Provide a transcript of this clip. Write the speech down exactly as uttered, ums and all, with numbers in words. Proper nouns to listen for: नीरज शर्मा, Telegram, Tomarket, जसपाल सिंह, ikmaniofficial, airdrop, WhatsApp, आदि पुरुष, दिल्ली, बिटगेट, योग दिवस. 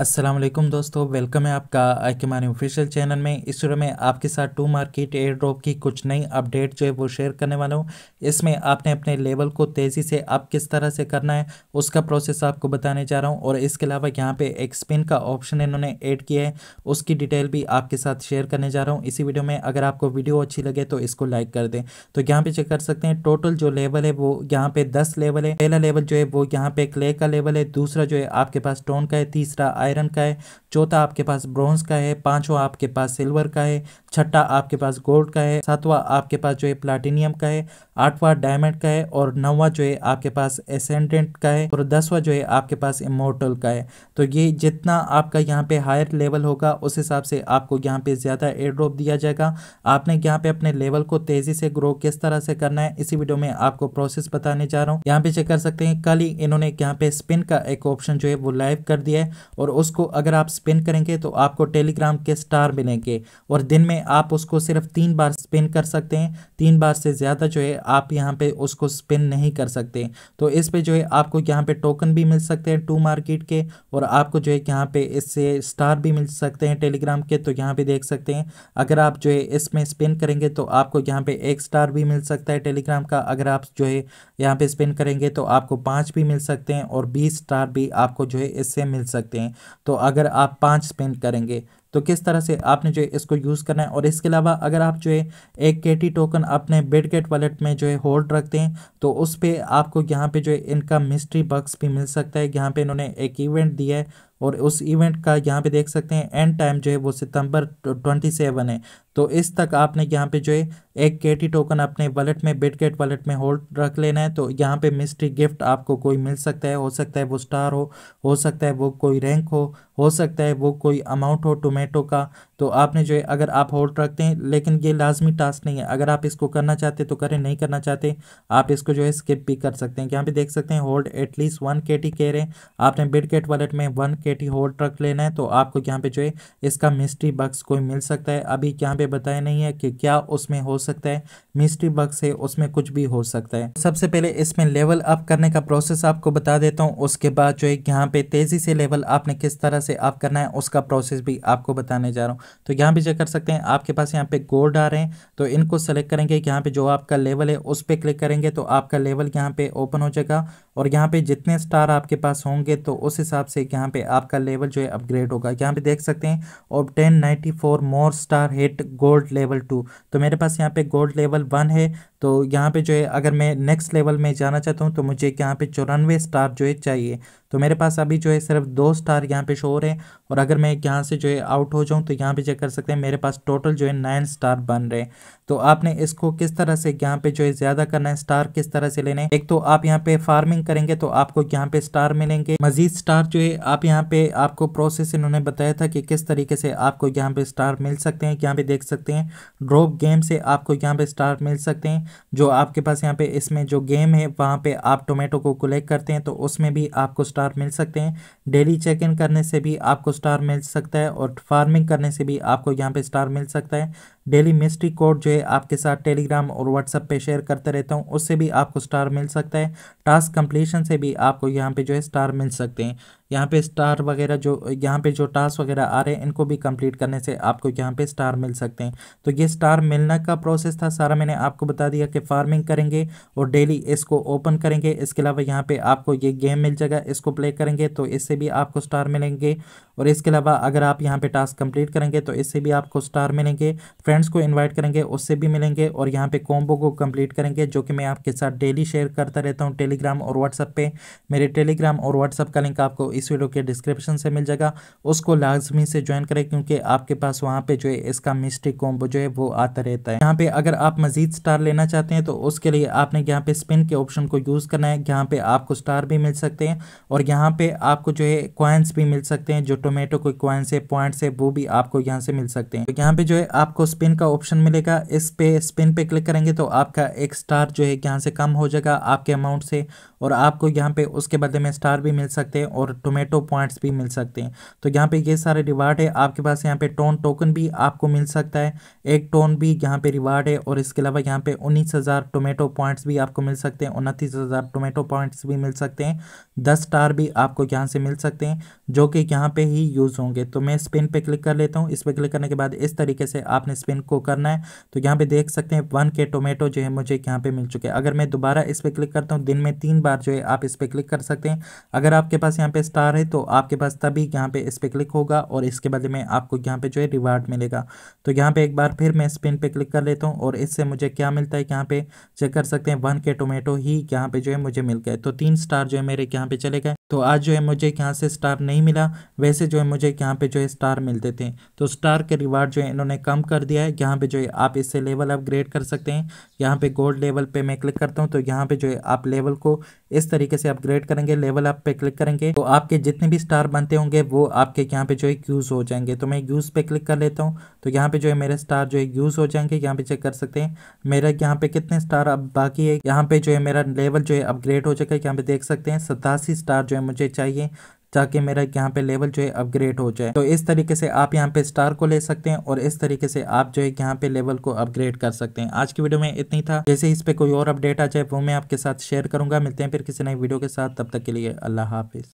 अस्सलाम वालेकुम दोस्तों, वेलकम है आपका आईकेमानीऑफिशियल चैनल में। इस वीडियो में आपके साथ टू मार्केट एयर ड्रॉप की कुछ नई अपडेट जो है वो शेयर करने वाला हूँ। इसमें आपने अपने लेवल को तेज़ी से आप किस तरह से करना है उसका प्रोसेस आपको बताने जा रहा हूँ। और इसके अलावा यहाँ पे एक स्पिन का ऑप्शन इन्होंने ऐड किया है, उसकी डिटेल भी आपके साथ शेयर करने जा रहा हूँ इसी वीडियो में। अगर आपको वीडियो अच्छी लगे तो इसको लाइक कर दें। तो यहाँ पर चेक कर सकते हैं, टोटल जो लेवल है वो यहाँ पे दस लेवल है। पहला लेवल जो है वो यहाँ पे क्ले का लेवल है, दूसरा जो है आपके पास स्टोन का है, तीसरा आयरन का है, चौथा आपके पास ब्रॉन्ज का है, पांचवा आपके पास सिल्वर का है, छठा आपके पास गोल्ड का है, सातवां आपके पास जो है प्लैटिनियम का है, आठवां डायमंड का है और नौवां जो है आपके पास एसेंडेंट का है और दसवां जो है आपके पास इमोर्टल का है। तो ये जितना आपका यहाँ पे हायर लेवल होगा उस हिसाब से आपको यहाँ पे ज़्यादा एयर ड्रॉप दिया जाएगा। आपने यहाँ पे अपने लेवल को तेज़ी से ग्रो किस तरह से करना है इसी वीडियो में आपको प्रोसेस बताने जा रहा हूँ। यहाँ पे चेक कर सकते हैं, कल ही इन्होंने यहाँ पे स्पिन का एक ऑप्शन जो है वो लाइव कर दिया है और उसको अगर आप स्पिन करेंगे तो आपको टेलीग्राम के स्टार मिलेंगे और दिन में आप उसको सिर्फ तीन बार स्पिन कर सकते हैं। तीन बार से ज़्यादा जो है आप यहाँ पे उसको स्पिन नहीं कर सकते। तो इस पे जो है आपको यहाँ पे टोकन भी मिल सकते हैं टू मार्केट के और आपको जो है यहाँ पे इससे स्टार भी मिल सकते हैं टेलीग्राम के। तो यहाँ पे देख सकते हैं, अगर आप जो है इसमें स्पिन करेंगे तो आपको यहाँ पे एक स्टार भी मिल सकता है टेलीग्राम का। अगर आप जो है यहाँ पे स्पिन करेंगे तो आपको पाँच भी मिल सकते हैं और बीस स्टार भी आपको जो है इससे मिल सकते हैं। तो अगर आप पाँच स्पिन करेंगे तो किस तरह से आपने जो है इसको यूज़ करना है। और इसके अलावा अगर आप जो है एक केटी टोकन अपने बिटगेट वॉलेट में जो है होल्ड रखते हैं तो उस पर आपको यहाँ पे जो है इनका मिस्ट्री बक्स भी मिल सकता है। यहाँ पे इन्होंने एक इवेंट दिया है और उस इवेंट का यहाँ पे देख सकते हैं एंड टाइम जो है वो सितंबर सत्ताईस है। तो इस तक आपने यहाँ पे जो है एक केटी टोकन अपने वॉलेट में बिटगेट वॉलेट में होल्ड रख लेना है। तो यहाँ पे मिस्ट्री गिफ्ट आपको कोई मिल सकता है, हो सकता है वो स्टार हो हो सकता है वो कोई रैंक हो हो सकता है वो कोई अमाउंट हो टोमेटो का। तो आपने जो है अगर आप होल्ड रखते हैं, लेकिन ये लाजमी टास्क नहीं है, अगर आप इसको करना चाहते तो करें, नहीं करना चाहते आप इसको जो है स्किप भी कर सकते हैं। यहाँ पे देख सकते हैं होल्ड एटलीस्ट वन केटी कह रहे हैं, आपने बिटगेट वॉलेट में वन केटी होल्ड रख लेना है। तो आपको यहाँ पे जो है इसका मिस्ट्री बक्स कोई मिल सकता है। अभी यहाँ पे बताया नहीं है कि क्या उसमें हो सकता है, मिस्ट्री बक्स है उसमें कुछ भी हो सकता है। सबसे पहले इसमें लेवल अप करने का प्रोसेस आपको बता देता हूँ, उसके बाद जो है यहाँ पे तेज़ी से लेवल आपने किस तरह से आप करना है उसका प्रोसेस भी आपको बताने जा रहा हूँ। तो यहाँ पे चेक कर सकते हैं, आपके पास यहाँ पे गोल्ड आ रहे हैं तो इनको सेलेक्ट करेंगे। यहाँ पे जो आपका लेवल है उस पर क्लिक करेंगे तो आपका लेवल यहाँ पे ओपन हो जाएगा और यहाँ पे जितने स्टार आपके पास होंगे तो उस हिसाब से यहाँ पे आपका लेवल जो है अपग्रेड होगा। यहाँ पे देख सकते हैं obtain ninety four more star hit gold level two. तो मेरे पास यहाँ पे गोल्ड लेवल वन है। तो यहाँ पे जो है अगर मैं नेक्स्ट लेवल में जाना चाहता हूँ तो मुझे यहाँ पे चौरानवे स्टार जो है चाहिए। तो मेरे पास अभी जो है सिर्फ दो स्टार यहाँ पे शो हो रहे हैं और अगर मैं यहाँ से जो है आउट हो जाऊँ तो यहाँ पे चेक कर सकते हैं मेरे पास टोटल जो है नाइन स्टार बन रहे हैं। तो आपने इसको किस तरह से यहाँ पे जो है ज़्यादा करना है, स्टार किस तरह से लेने हैं। एक तो आप यहाँ पे फार्मिंग करेंगे तो आपको यहाँ पे स्टार मिलेंगे, मजीद स्टार जो है आप यहाँ पे आपको प्रोसेस इन्होंने बताया था कि किस तरीके से आपको यहाँ पे स्टार मिल सकते हैं। यहाँ पे देख सकते हैं ड्रॉप गेम से आपको यहाँ पे स्टार मिल सकते हैं। जो आपके पास यहाँ पे इसमें जो गेम है वहाँ पे आप टोमेटो को कलेक्ट करते हैं तो उसमें भी आपको स्टार मिल सकते हैं। डेली चेक इन करने से भी आपको स्टार मिल सकता है और फार्मिंग करने से भी आपको यहाँ पे स्टार मिल सकता है। डेली मिस्ट्री कोड जो है आपके साथ टेलीग्राम और व्हाट्सएप पे शेयर करते रहता हूँ, उससे भी आपको स्टार मिल सकता है। टास्क कंप्लीशन से भी आपको यहाँ पे जो है स्टार मिल सकते हैं। यहाँ पे स्टार वगैरह जो यहाँ पे जो टास्क वगैरह आ रहे हैं इनको भी कंप्लीट करने से आपको यहाँ पे स्टार मिल सकते हैं। तो ये स्टार मिलने का प्रोसेस था, सारा मैंने आपको बता दिया कि फार्मिंग करेंगे और डेली इसको ओपन करेंगे। इसके अलावा यहाँ पे आपको ये गेम मिल जाएगा, इसको प्ले करेंगे तो इससे भी आपको स्टार मिलेंगे। और इसके अलावा अगर आप यहाँ पे टास्क कंप्लीट करेंगे तो इससे भी आपको स्टार मिलेंगे। फ्रेंड्स को इन्वाइट करेंगे उससे भी मिलेंगे और यहाँ पे कॉम्बो को कंप्लीट करेंगे जो कि मैं आपके साथ डेली शेयर करता रहता हूँ टेलीग्राम और व्हाट्सएप पे। मेरे टेलीग्राम और व्हाट्सएप का लिंक आपको इस वीडियो के डिस्क्रिप्शन से मिल जाएगा, उसको लाजमी से ज्वाइन करें क्योंकि आपके पास वहाँ पे जो है इसका मिस्ट्री कॉम्बो जो है वो आता रहता है। यहाँ पे अगर आप मजीद स्टार लेना चाहते हैं तो उसके लिए आपने यहाँ पे स्पिन के ऑप्शन को यूज़ करना है। यहाँ पे आपको स्टार भी मिल सकते हैं और यहाँ पे आपको जो है कॉइन्स भी मिल सकते हैं, जो टोमेटो के कॉइन्स है पॉइंट्स है वो भी आपको यहाँ से मिल सकते हैं। तो यहाँ पे जो है आपको स्पिन का ऑप्शन मिलेगा, इस पे स्पिन पे क्लिक करेंगे तो आपका एक स्टार जो है यहाँ से कम हो जाएगा आपके अमाउंट से, और आपको यहाँ पे उसके बदले में स्टार भी मिल सकते हैं और टोमेटो पॉइंट्स भी मिल सकते हैं। तो यहाँ पे ये सारे रिवार्ड है आपके पास। यहाँ पे टोन टोकन भी आपको मिल सकता है, एक टोन भी यहाँ पे रिवार्ड है, और इसके अलावा यहाँ पे उन्नीस हज़ार टोमेटो पॉइंट्स भी आपको मिल सकते हैं, उनतीस हज़ार टोमेटो पॉइंट्स भी मिल सकते हैं, दस स्टार भी आपको यहाँ से मिल सकते हैं जो कि यहाँ पे ही यूज़ होंगे। तो मैं स्पिन पे क्लिक कर लेता हूँ। इस पे क्लिक करने के बाद इस तरीके से आपने स्पिन को करना है। तो यहाँ पे देख सकते हैं वन के टोमेटो जो है मुझे यहाँ पे मिल चुके हैं। अगर मैं दोबारा इस पे क्लिक करता हूँ, दिन में तीन बार जो है आप इस पे क्लिक कर सकते हैं। अगर आपके पास यहाँ पे स्टार है तो आपके पास तभी यहाँ पे इस पे क्लिक होगा और इसके बदले में आपको यहाँ पे जो है रिवार्ड मिलेगा। तो यहाँ पे एक बार फिर मैं स्पिन पे क्लिक कर लेता हूँ और इससे मुझे क्या मिलता है यहाँ पे चेक कर सकते हैं। वन के टोमेटो ही यहाँ पे जो है मुझे मिल गए, तो तीन स्टार जो है मेरे यहाँ पे चले गए। तो आज जो है मुझे यहाँ से स्टार नहीं मिला, वैसे जो है मुझे यहाँ पे जो है स्टार मिलते थे। तो स्टार के रिवार्ड जो है इन्होंने कम कर दिया है। यहाँ पे जो है आप इससे लेवल अपग्रेड कर सकते हैं। यहाँ पे गोल्ड लेवल पे मैं क्लिक करता हूँ तो यहाँ पे जो है आप लेवल को इस तरीके से अपग्रेड करेंगे। लेवल अप पे क्लिक करेंगे तो आपके जितने भी स्टार बनते होंगे वो आपके यहाँ पे जो है यूज़ हो जाएंगे। तो मैं यूज़ पे क्लिक कर लेता हूँ तो यहाँ पे जो है मेरे स्टार जो है यूज़ हो जाएंगे। यहाँ पे चेक कर सकते हैं मेरा यहाँ पे कितने स्टार अब बाकी है। यहाँ पे जो है मेरा लेवल जो है अपग्रेड हो जाएगा। यहाँ पे देख सकते हैं सतासी स्टार जो है मुझे चाहिए ताकि मेरा यहाँ पे लेवल जो है अपग्रेड हो जाए। तो इस तरीके से आप यहाँ पे स्टार को ले सकते हैं और इस तरीके से आप जो है यहाँ पे लेवल को अपग्रेड कर सकते हैं। आज की वीडियो में इतनी था। जैसे इस पे कोई और अपडेट आ जाए वो मैं आपके साथ शेयर करूंगा। मिलते हैं फिर किसी नई वीडियो के साथ, तब तक के लिए अल्लाह हाफिज़।